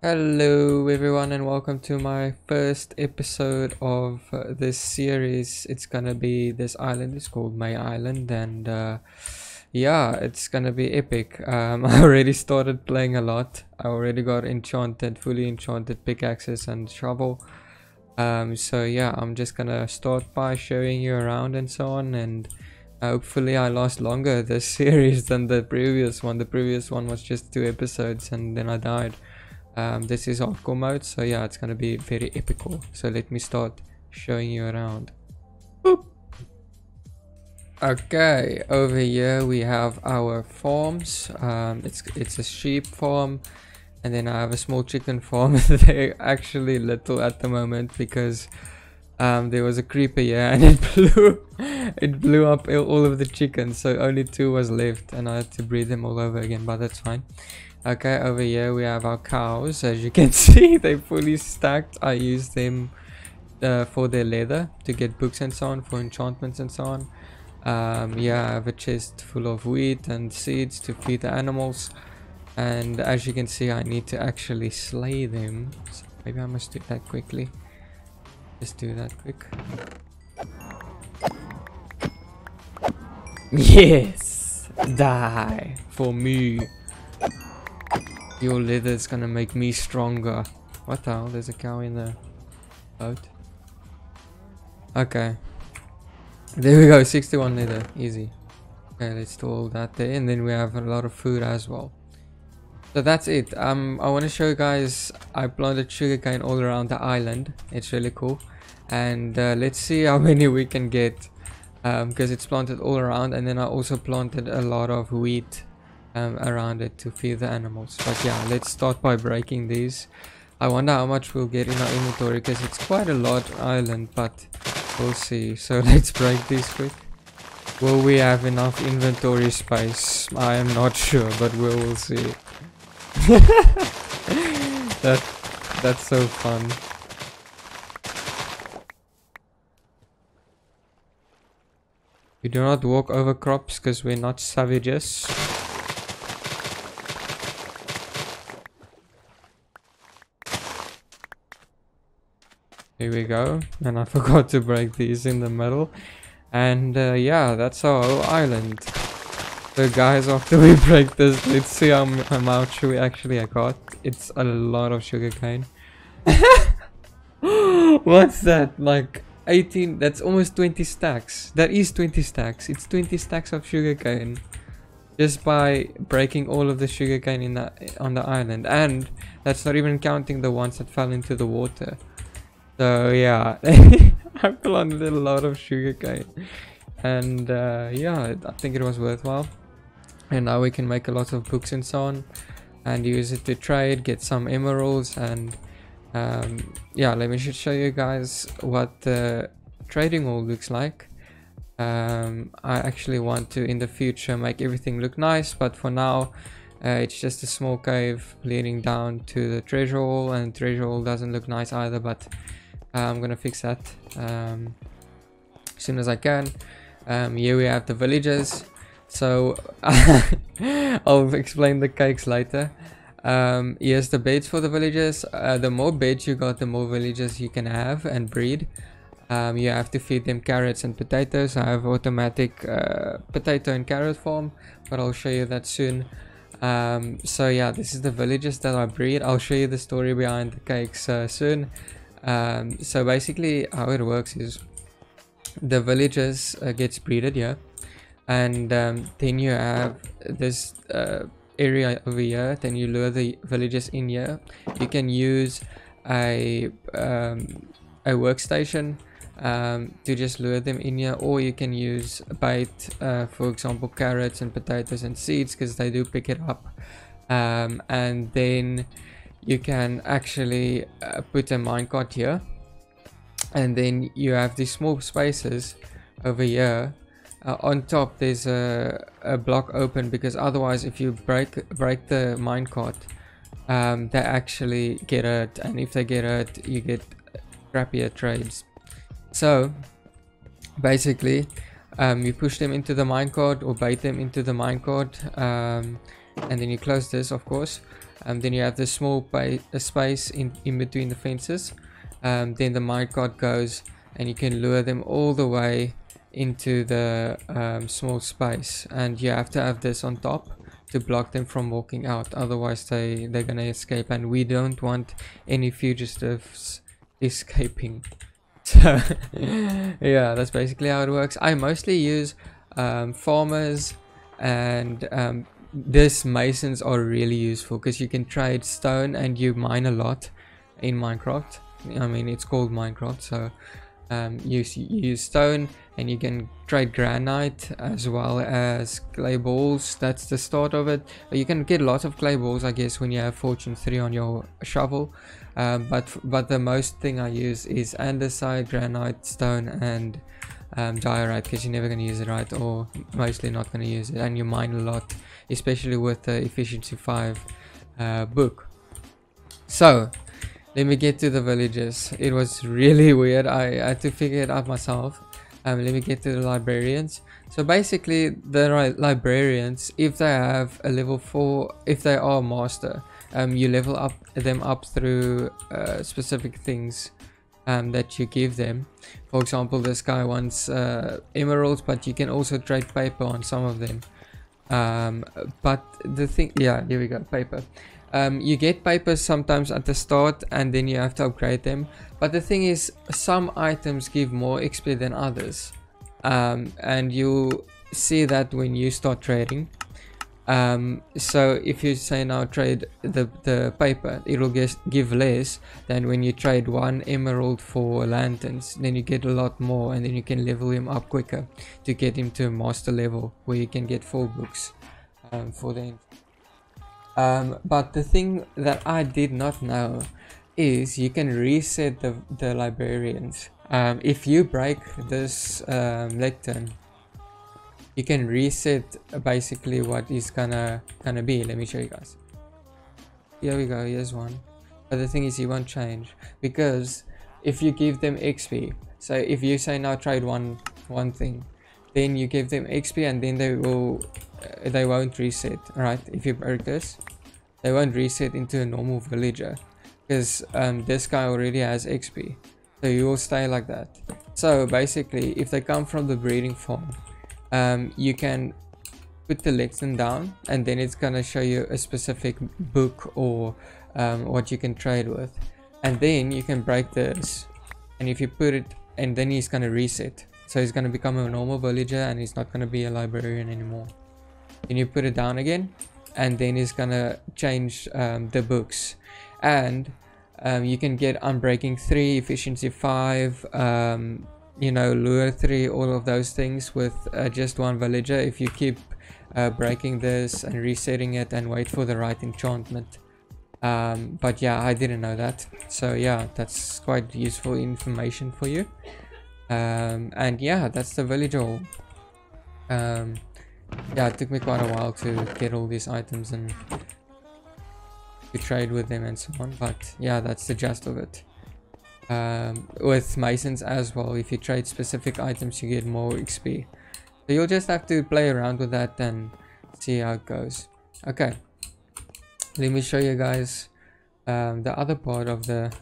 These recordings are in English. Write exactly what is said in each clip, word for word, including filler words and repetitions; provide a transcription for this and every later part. Hello everyone and welcome to my first episode of uh, this series. It's gonna be, this island is called Mei Island, and uh, yeah, it's gonna be epic. um, I already started playing a lot. I already got enchanted, fully enchanted pickaxes and shovel. Um, so yeah, I'm just gonna start by showing you around and so on, and hopefully I last longer this series than the previous one. The previous one was just two episodes and then I died. Um, this is hardcore mode, so yeah, it's gonna be very epical. So let me start showing you around. Boop. Okay, over here we have our farms. Um, it's it's a sheep farm, and then I have a small chicken farm. They're actually little at the moment because um, there was a creeper here and it blew it blew up all of the chickens. So only two was left, and I had to breed them all over again. But that's fine. Okay, over here we have our cows. As you can see, they're fully stacked. I use them uh, for their leather to get books and so on, for enchantments and so on. Um, yeah, I have a chest full of wheat and seeds to feed the animals. And as you can see, I need to actually slay them. So maybe I must do that quickly. Just do that quick. Yes! Die for me. Your leather is gonna make me stronger. What the hell? There's a cow in the boat. Okay. There we go. sixty-one leather. Easy. Okay, let's do all that there. And then we have a lot of food as well. So that's it. Um, I want to show you guys. I planted sugarcane all around the island. It's really cool. And uh, let's see how many we can get. Um, because it's planted all around. And then I also planted a lot of wheat Um, around it to feed the animals. But yeah, let's start by breaking these. I wonder how much we'll get in our inventory, because it's quite a large island, but we'll see. So let's break these quick. Will we have enough inventory space? I am not sure, but we will see. that that's so fun. We do not walk over crops because we're not savages. Here we go, and I forgot to break these in the middle, and uh, yeah, that's our whole island. So guys, after we break this, let's see how much we actually got. It's a lot of sugarcane. What's that? Like eighteen? That's almost twenty stacks. That is twenty stacks. It's twenty stacks of sugarcane, just by breaking all of the sugarcane in the on the island, and that's not even counting the ones that fell into the water. So yeah, I planted a lot of sugarcane, and uh, yeah, I think it was worthwhile. And now we can make a lot of books and so on, and use it to trade, get some emeralds, and um, yeah, let me just show you guys what the trading hall looks like. Um, I actually want to, in the future, make everything look nice, but for now, Uh, it's just a small cave leading down to the treasure hall, and treasure hall doesn't look nice either, but uh, I'm gonna fix that um, as soon as I can. Um, here we have the villagers, so I'll explain the cakes later. Um, here's the beds for the villagers. Uh, the more beds you got, the more villagers you can have and breed. Um, you have to feed them carrots and potatoes. I have automatic uh, potato and carrot farm, but I'll show you that soon. Um, so yeah, this is the villagers that I breed. I'll show you the story behind the cakes uh, soon. Um, so basically how it works is the villagers uh, gets breeded here, and um, then you have this uh, area over here. Then you lure the villagers in here. You can use a, um, a workstation um, to just lure them in here, or you can use bait, uh, for example carrots and potatoes and seeds, because they do pick it up, um, and then you can actually uh, put a minecart here, and then you have these small spaces over here. Uh, on top there's a, a block open, because otherwise if you break break the minecart, um, they actually get hurt, and if they get hurt you get crappier trades. So basically um, you push them into the minecart or bait them into the minecart, um, and then you close this of course, and then you have the small space in, in between the fences. Um, then the minecart goes and you can lure them all the way into the um, small space, and you have to have this on top to block them from walking out, otherwise they they're gonna escape, and we don't want any fugitives escaping. So yeah, that's basically how it works. I mostly use um, farmers, and um, this masons are really useful because you can trade stone and you mine a lot in Minecraft. I mean, it's called Minecraft, so um, you, you use stone and you can trade granite as well as clay balls. That's the start of it. You can get lots of clay balls, I guess, when you have fortune three on your shovel, um, but but the most thing I use is andesite, granite, stone, and um, diorite, because you're never going to use it, right? Or mostly not going to use it, and you mine a lot, especially with the efficiency five uh, book. So let me get to the villages. It was really weird. I had to figure it out myself. Um, let me get to the librarians. So basically, the li librarians, if they have a level four, if they are master, um, you level up them up through uh, specific things um, that you give them. For example, this guy wants uh, emeralds, but you can also trade paper on some of them. Um, but the thing, yeah, here we go, paper. Um, you get papers sometimes at the start, and then you have to upgrade them. But the thing is, some items give more X P than others, um, and you see that when you start trading. Um, so if you say now trade the, the paper, it will give less than when you trade one emerald for lanterns. Then you get a lot more, and then you can level him up quicker to get him to a master level where you can get full books um, for the. Um, but the thing that I did not know is you can reset the, the librarians. Um, if you break this um, lectern, you can reset basically what is gonna gonna be. Let me show you guys. Here we go, here's one. But the thing is, you won't change, because if you give them X P, so if you say now trade one one thing, then you give them X P, and then they will uh, they won't reset, right? If you break this, they won't reset into a normal villager, because um, this guy already has X P, so you will stay like that. So basically, if they come from the breeding farm, um, you can put the lectern down, and then it's gonna show you a specific book or um, what you can trade with, and then you can break this, and if you put it, and then he's gonna reset. So he's going to become a normal villager, and he's not going to be a librarian anymore. Then you put it down again, and then he's going to change um, the books. And um, you can get Unbreaking three, Efficiency five, um, you know, Lure three, all of those things with uh, just one villager if you keep uh, breaking this and resetting it and wait for the right enchantment. Um, but yeah, I didn't know that. So yeah, that's quite useful information for you. Um, and yeah, that's the villager hall. Um, yeah, it took me quite a while to get all these items and to trade with them and so on, but yeah, that's the gist of it. Um, with masons as well, if you trade specific items, you get more X P. So you'll just have to play around with that and see how it goes. Okay, let me show you guys um, the other part of the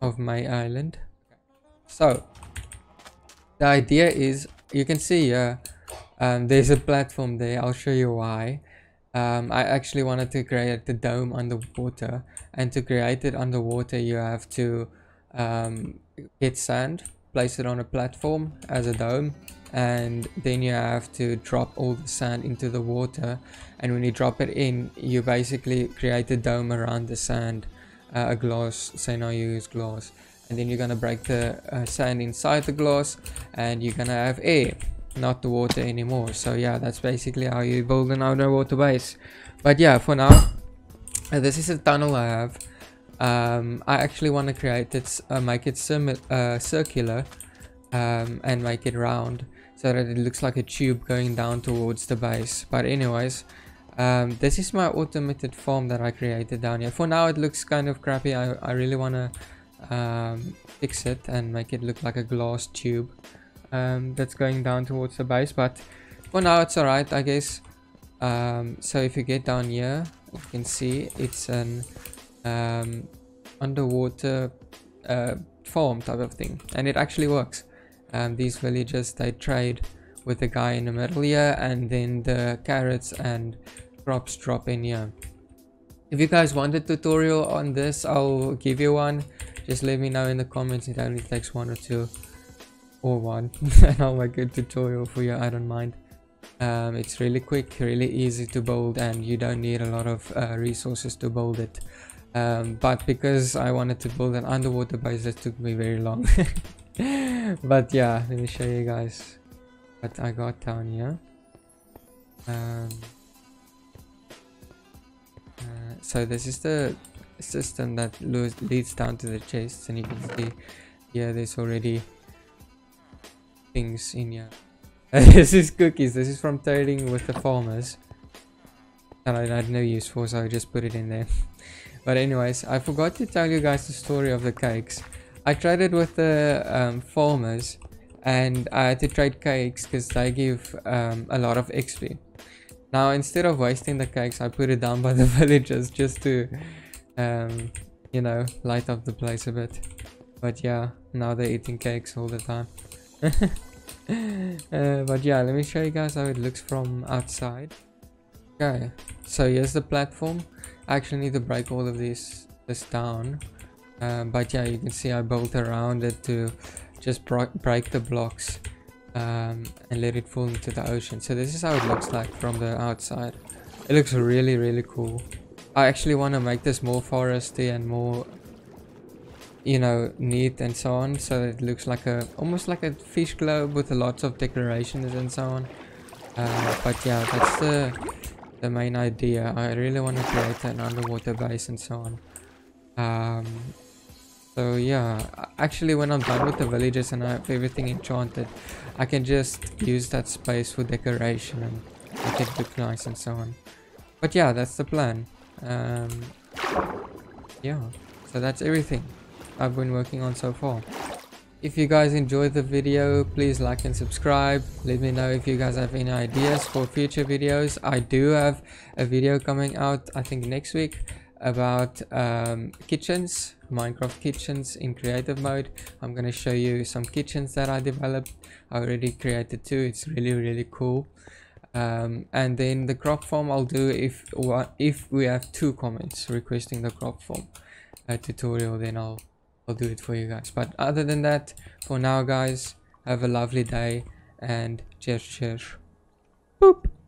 of Mei Island. So the idea is, you can see here, um, there's a platform there. I'll show you why. Um, I actually wanted to create the dome underwater, and to create it underwater, you have to um, get sand, place it on a platform as a dome, and then you have to drop all the sand into the water. And when you drop it in, you basically create a dome around the sand, uh, a glass, say now you use glass. And then you're gonna break the uh, sand inside the glass, and you're gonna have air, not the water anymore. So yeah, that's basically how you build an underwater base. But yeah, for now, uh, this is a tunnel I have. Um, I actually want to create it, uh, make it uh, circular, um, and make it round so that it looks like a tube going down towards the base. But anyways, um, this is my automated farm that I created down here. For now, it looks kind of crappy. I, I really wanna um fix it and make it look like a glass tube um that's going down towards the base, but for now it's all right, I guess. Um so if you get down here, you can see it's an um, underwater uh, farm type of thing, and it actually works. Um, these villagers, they trade with the guy in the middle here, and then the carrots and crops drop in here. If you guys want a tutorial on this, I'll give you one. Just let me know in the comments. It only takes one or two or one and I'll make a tutorial for you. I don't mind. Um, it's really quick, really easy to build, and you don't need a lot of uh, resources to build it. Um, but because I wanted to build an underwater base, that took me very long. But yeah, let me show you guys what I got down here. Um, uh, so this is the system that leads down to the chests, and you can see, yeah, there's already things in here. This is cookies. This is from trading with the farmers that I had no use for, so I just put it in there. But anyways, I forgot to tell you guys the story of the cakes. I traded with the um, farmers, and I had to trade cakes because they give um, a lot of X P. Now, instead of wasting the cakes, I put it down by the villagers just to, um, you know, light up the place a bit. But yeah, now they're eating cakes all the time. uh, but yeah, let me show you guys how it looks from outside. Okay, so here's the platform. I actually need to break all of these this down. Um, but yeah, you can see I built around it to just break the blocks um, and let it fall into the ocean. So this is how it looks like from the outside. It looks really, really cool. I actually want to make this more foresty and more, you know, neat and so on. So it looks like a, almost like a fish globe with lots of decorations and so on. Uh, but yeah, that's the, the main idea. I really want to create an underwater base and so on. Um, so yeah, actually when I'm done with the villages and I have everything enchanted, I can just use that space for decoration and make it look nice and so on. But yeah, that's the plan. Um, yeah, so that's everything I've been working on so far. If you guys enjoyed the video, please like and subscribe. Let me know if you guys have any ideas for future videos. I do have a video coming out, I think next week, about um, kitchens, Minecraft kitchens in creative mode. I'm gonna show you some kitchens that I developed. I already created two. It's really, really cool. Um, and then the crop farm I'll do if if we have two comments requesting the crop farm uh, tutorial, then I'll I'll do it for you guys. But other than that, for now, guys, have a lovely day and cheers, cheers. Boop.